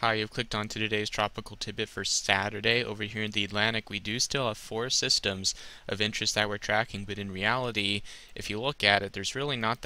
Hi, you've clicked on to today's Tropical Tidbit for Saturday. Over here in the Atlantic, we do still have four systems of interest that we're tracking, but in reality, if you look at it, there's really not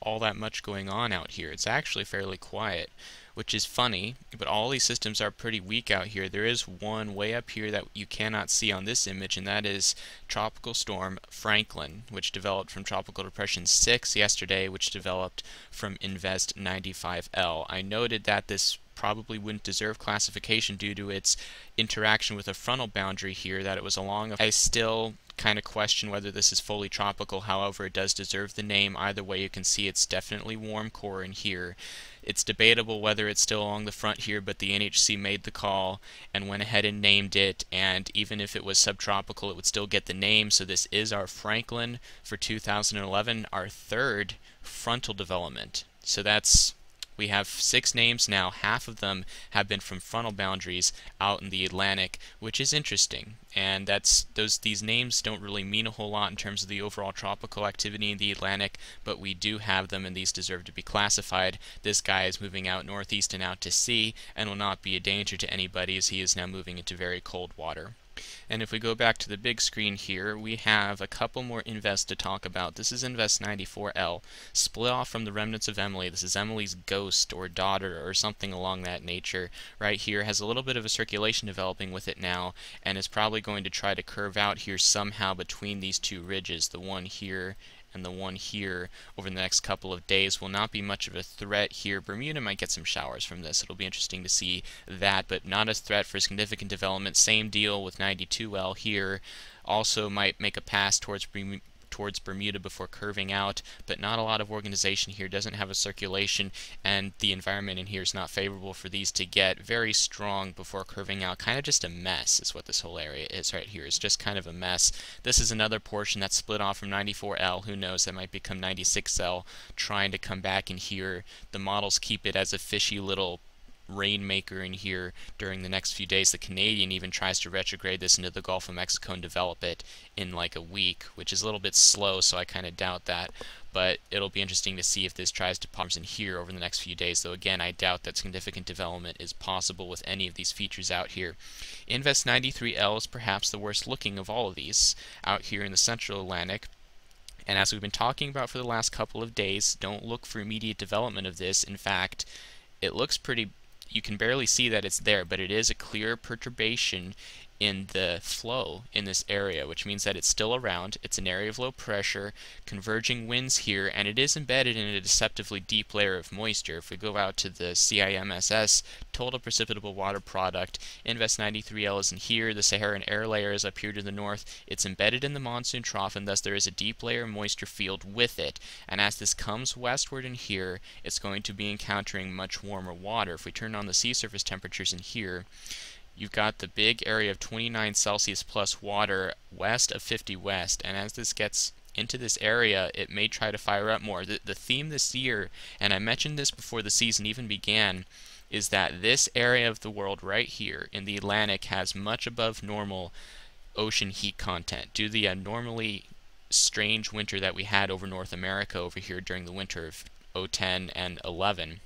all that much going on out here. It's actually fairly quiet, which is funny, but all these systems are pretty weak out here. There is one way up here that you cannot see on this image, and that is Tropical Storm Franklin, which developed from Tropical Depression 6 yesterday, which developed from Invest 95L. I noted that this probably wouldn't deserve classification due to its interaction with a frontal boundary here, that it was along. I still kind of question whether this is fully tropical. However, it does deserve the name. Either way, you can see it's definitely warm core in here. It's debatable whether it's still along the front here, but the NHC made the call and went ahead and named it, and even if it was subtropical, it would still get the name. So this is our Franklin for 2011, our third frontal development. So that's, we have six names now. Half of them have been from frontal boundaries out in the Atlantic, which is interesting. And that's these names don't really mean a whole lot in terms of the overall tropical activity in the Atlantic, but we do have them, and these deserve to be classified. This guy is moving out northeast and out to sea, and will not be a danger to anybody as he is now moving into very cold water. And if we go back to the big screen here, we have a couple more Invests to talk about. This is Invest 94L, split off from the remnants of Emily. This is Emily's ghost or daughter or something along that nature. Right here has a little bit of a circulation developing with it now, and is probably going to try to curve out here somehow between these two ridges, the one here and the one here, over the next couple of days. Will not be much of a threat here. Bermuda might get some showers from this. It'll be interesting to see that, but not a threat for significant development. Same deal with 92L here. Also might make a pass towards Bermuda before curving out, but not a lot of organization here. Doesn't have a circulation, and the environment in here is not favorable for these to get very strong before curving out. Kind of just a mess is what this whole area is right here. It's just kind of a mess. This is another portion that's split off from 94L. Who knows? That might become 96L, trying to come back in here. The models keep it as a fishy little rainmaker in here during the next few days. The Canadian even tries to retrograde this into the Gulf of Mexico and develop it in like a week, which is a little bit slow, so I kind of doubt that. But it'll be interesting to see if this tries to pop in here over the next few days, though again, I doubt that significant development is possible with any of these features out here. Invest 93L is perhaps the worst looking of all of these out here in the Central Atlantic. And as we've been talking about for the last couple of days, don't look for immediate development of this. In fact, it looks pretty, you can barely see that it's there, but it is a clear perturbation in the flow in this area, which means that it's still around. It's an area of low pressure, converging winds here, and it is embedded in a deceptively deep layer of moisture. If we go out to the CIMSS, total precipitable water product, Invest 93L is in here. The Saharan air layer is up here to the north. It's embedded in the monsoon trough, and thus there is a deep layer of moisture field with it. And as this comes westward in here, it's going to be encountering much warmer water. If we turn on the sea surface temperatures in here, you've got the big area of 29 Celsius plus water west of 50 west, and as this gets into this area, it may try to fire up more. The theme this year, and I mentioned this before the season even began, is that this area of the world right here in the Atlantic has much above normal ocean heat content due to the abnormally strange winter that we had over North America over here during the winter of 2010 and 2011.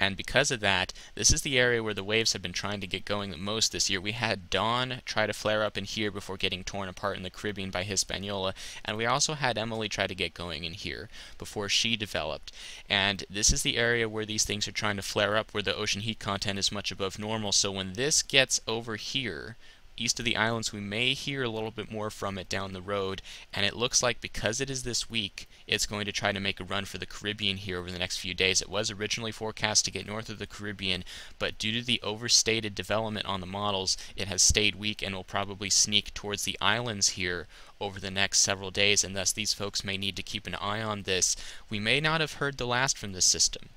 And because of that, this is the area where the waves have been trying to get going the most this year. We had Dawn try to flare up in here before getting torn apart in the Caribbean by Hispaniola, and we also had Emily try to get going in here before she developed. And this is the area where these things are trying to flare up, where the ocean heat content is much above normal. So when this gets over here, east of the islands, we may hear a little bit more from it down the road, and it looks like because it is this week, it's going to try to make a run for the Caribbean here over the next few days. It was originally forecast to get north of the Caribbean, but due to the overstated development on the models, it has stayed weak and will probably sneak towards the islands here over the next several days, and thus these folks may need to keep an eye on this. We may not have heard the last from this system.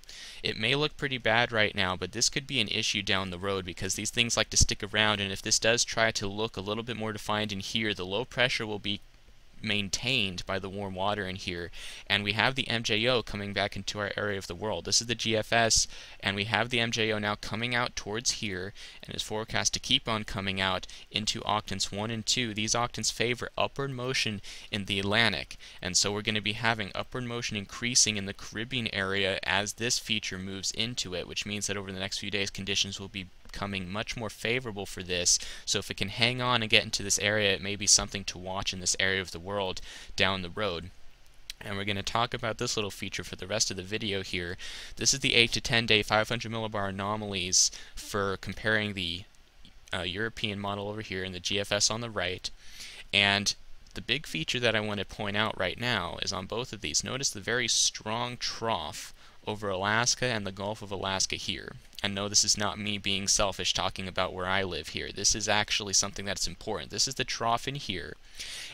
It may look pretty bad right now, but this could be an issue down the road because these things like to stick around, and if this does try to look a little bit more defined in here, the low pressure will be maintained by the warm water in here. And we have the MJO coming back into our area of the world. This is the GFS, and we have the MJO now coming out towards here, and is forecast to keep on coming out into octants 1 and 2. These octants favor upward motion in the Atlantic, and so we're going to be having upward motion increasing in the Caribbean area as this feature moves into it, which means that over the next few days conditions will be becoming much more favorable for this. So if it can hang on and get into this area, it may be something to watch in this area of the world down the road. And we're going to talk about this little feature for the rest of the video here. This is the 8 to 10 day 500 millibar anomalies for comparing the European model over here and the GFS on the right. And the big feature that I want to point out right now is on both of these. Notice the very strong trough over Alaska and the Gulf of Alaska here. And no, this is not me being selfish talking about where I live here. This is actually something that's important. This is the trough in here,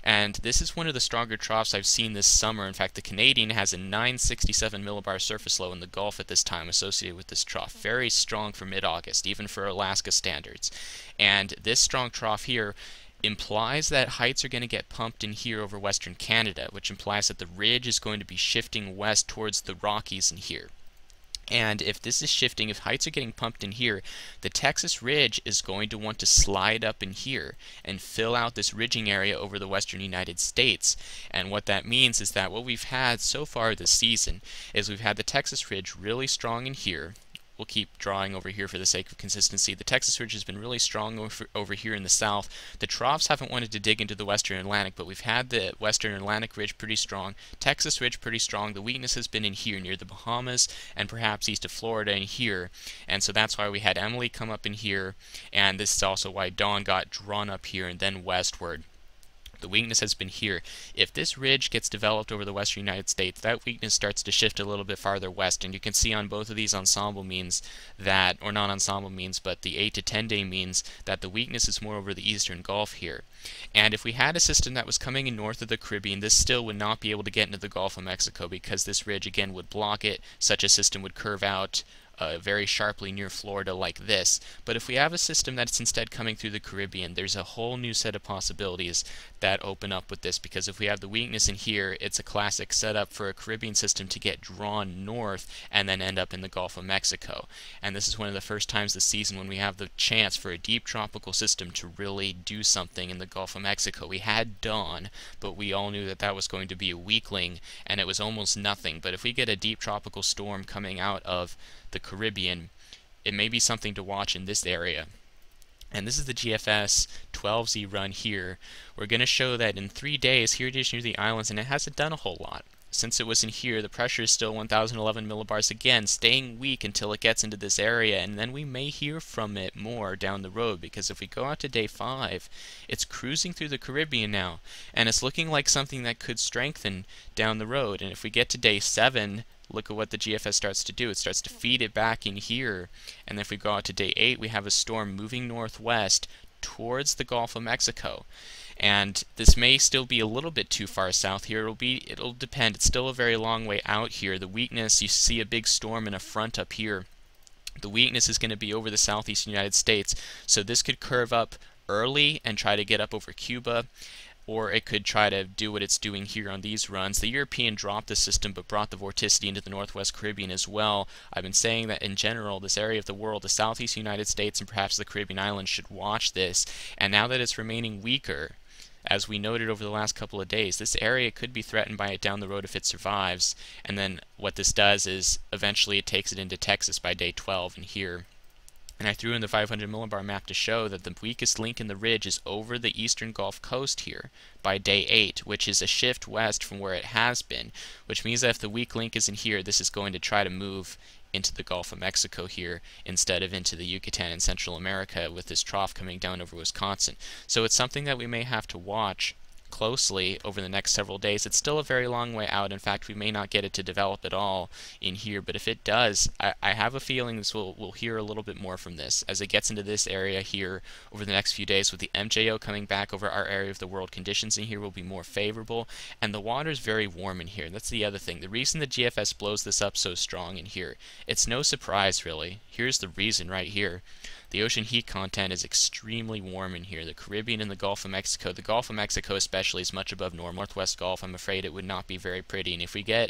and this is one of the stronger troughs I've seen this summer. In fact, the Canadian has a 967 millibar surface low in the Gulf at this time associated with this trough. Very strong for mid-August, even for Alaska standards. And this strong trough here implies that heights are going to get pumped in here over Western Canada, which implies that the ridge is going to be shifting west towards the Rockies in here. And if this is shifting, if heights are getting pumped in here, the Texas ridge is going to want to slide up in here and fill out this ridging area over the western United States. And what that means is that what we've had so far this season is we've had the Texas ridge really strong in here. We'll keep drawing over here for the sake of consistency. The Texas ridge has been really strong over here in the south. The troughs haven't wanted to dig into the western Atlantic, but we've had the western Atlantic ridge pretty strong, Texas ridge pretty strong. The weakness has been in here near the Bahamas and perhaps east of Florida in here. And so that's why we had Emily come up in here, and this is also why Dawn got drawn up here and then westward. The weakness has been here. If this ridge gets developed over the western United States, that weakness starts to shift a little bit farther west, and you can see on both of these ensemble means that, or not ensemble means, but the 8 to 10 day means that the weakness is more over the eastern Gulf here. And if we had a system that was coming in north of the Caribbean, this still would not be able to get into the Gulf of Mexico because this ridge again would block it. Such a system would curve out very sharply near Florida like this. But if we have a system that's instead coming through the Caribbean, there's a whole new set of possibilities that open up with this, because if we have the weakness in here, it's a classic setup for a Caribbean system to get drawn north and then end up in the Gulf of Mexico. And this is one of the first times this season when we have the chance for a deep tropical system to really do something in the Gulf of Mexico. We had Dawn, but we all knew that that was going to be a weakling, and it was almost nothing. But if we get a deep tropical storm coming out of the Caribbean, it may be something to watch in this area. And this is the GFS 12Z run here. We're going to show that in 3 days, here it is near the islands, and it hasn't done a whole lot. Since it was in here, the pressure is still 1011 millibars again, staying weak until it gets into this area, and then we may hear from it more down the road, because if we go out to day 5, it's cruising through the Caribbean now, and it's looking like something that could strengthen down the road. And if we get to day 7, look at what the GFS starts to do. It starts to feed it back in here, and then if we go out to day 8, we have a storm moving northwest towards the Gulf of Mexico. And this may still be a little bit too far south here. It'll depend. It's still a very long way out here. The weakness, you see a big storm in a front up here. The weakness is going to be over the southeastern United States. So this could curve up early and try to get up over Cuba, or it could try to do what it's doing here on these runs. The European dropped the system but brought the vorticity into the Northwest Caribbean as well. I've been saying that in general, this area of the world, the Southeast United States and perhaps the Caribbean islands should watch this. And now that it's remaining weaker, as we noted over the last couple of days, this area could be threatened by it down the road if it survives. And then what this does is eventually it takes it into Texas by day 12 and here. And I threw in the 500 millibar map to show that the weakest link in the ridge is over the eastern Gulf Coast here by day 8, which is a shift west from where it has been, which means that if the weak link is in here, this is going to try to move into the Gulf of Mexico here instead of into the Yucatan and Central America with this trough coming down over Wisconsin. So it's something that we may have to watch closely over the next several days. It's still a very long way out. In fact, we may not get it to develop at all in here, but if it does, I have a feeling this we'll hear a little bit more from this as it gets into this area here over the next few days. With the MJO coming back over our area of the world, conditions in here will be more favorable, and the water is very warm in here. That's the other thing. The reason the GFS blows this up so strong in here, it's no surprise really. Here's the reason right here. The ocean heat content is extremely warm in here. The Caribbean and the Gulf of Mexico, especially, is much above normal. Northwest Gulf, I'm afraid it would not be very pretty. And if we get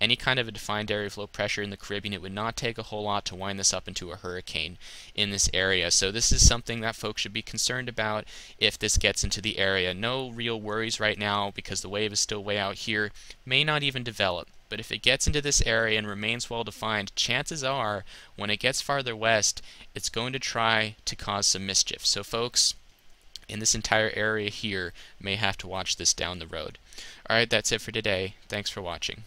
any kind of a defined area flow pressure in the Caribbean, it would not take a whole lot to wind this up into a hurricane in this area. So this is something that folks should be concerned about if this gets into the area. No real worries right now because the wave is still way out here, may not even develop. But if it gets into this area and remains well defined, chances are when it gets farther west, it's going to try to cause some mischief. So folks, in this entire area here, may have to watch this down the road. All right, that's it for today. Thanks for watching.